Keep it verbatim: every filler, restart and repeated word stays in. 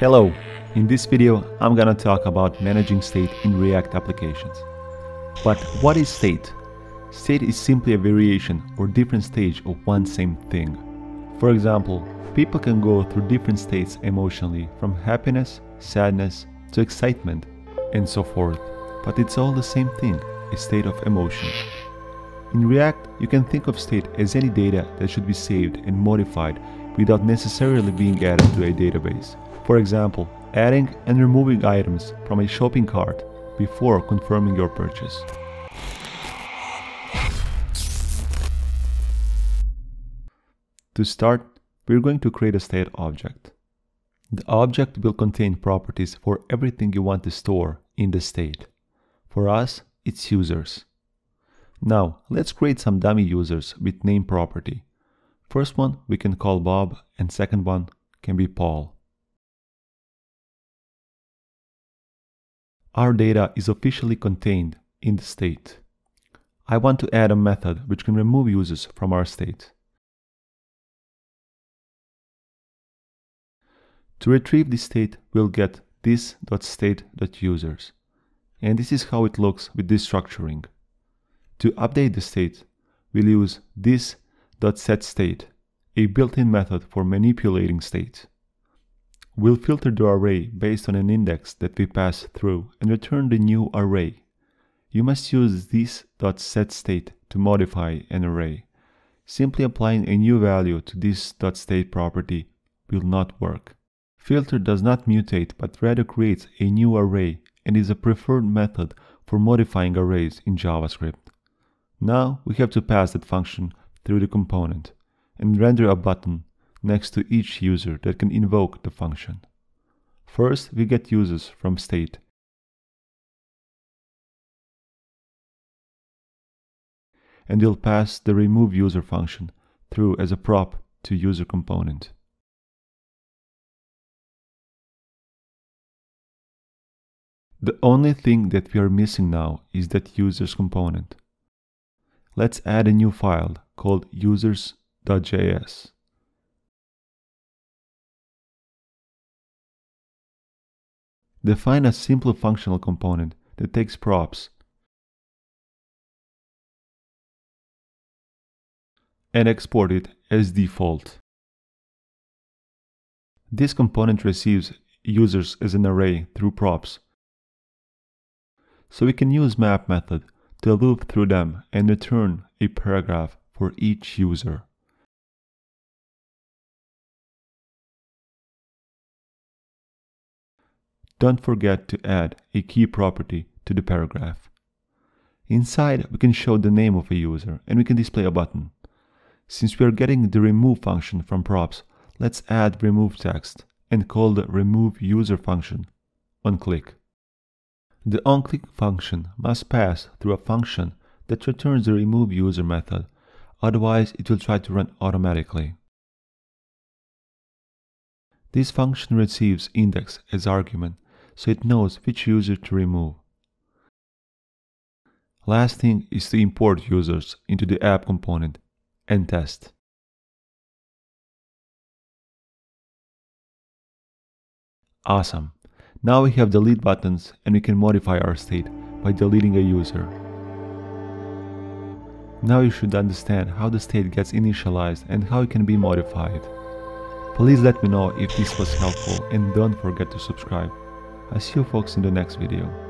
Hello! In this video, I'm gonna talk about managing state in React applications. But what is state? State is simply a variation or different stage of one same thing. For example, people can go through different states emotionally, from happiness, sadness, to excitement, and so forth. But it's all the same thing, a state of emotion. In React, you can think of state as any data that should be saved and modified without necessarily being added to a database. For example, adding and removing items from a shopping cart before confirming your purchase. To start, we're going to create a state object. The object will contain properties for everything you want to store in the state. For us, it's users. Now, let's create some dummy users with name property. First one we can call Bob, and second one can be Paul. Our data is officially contained in the state. I want to add a method which can remove users from our state. To retrieve this state, we'll get this.state.users. And this is how it looks with this structuring. To update the state, we'll use this.setState, a built-in method for manipulating state. We'll filter the array based on an index that we pass through and return the new array. You must use this.setState to modify an array. Simply applying a new value to this.state property will not work. Filter does not mutate but rather creates a new array and is a preferred method for modifying arrays in JavaScript. Now we have to pass that function through the component and render a button next to each user that can invoke the function. First, we get users from state. And we'll pass the remove user function through as a prop to user component. The only thing that we are missing now is that users component. Let's add a new file called users.js. Define a simple functional component that takes props and export it as default. This component receives users as an array through props, so we can use map method to loop through them and return a paragraph for each user. Don't forget to add a key property to the paragraph. Inside, we can show the name of a user and we can display a button. Since we are getting the remove function from props, let's add remove text and call the remove user function onClick. The onClick function must pass through a function that returns the remove user method, otherwise it will try to run automatically. This function receives index as argument, so it knows which user to remove. Last thing is to import users into the app component and test. Awesome! Now we have delete buttons and we can modify our state by deleting a user. Now you should understand how the state gets initialized and how it can be modified. Please let me know if this was helpful and don't forget to subscribe. I see you folks in the next video.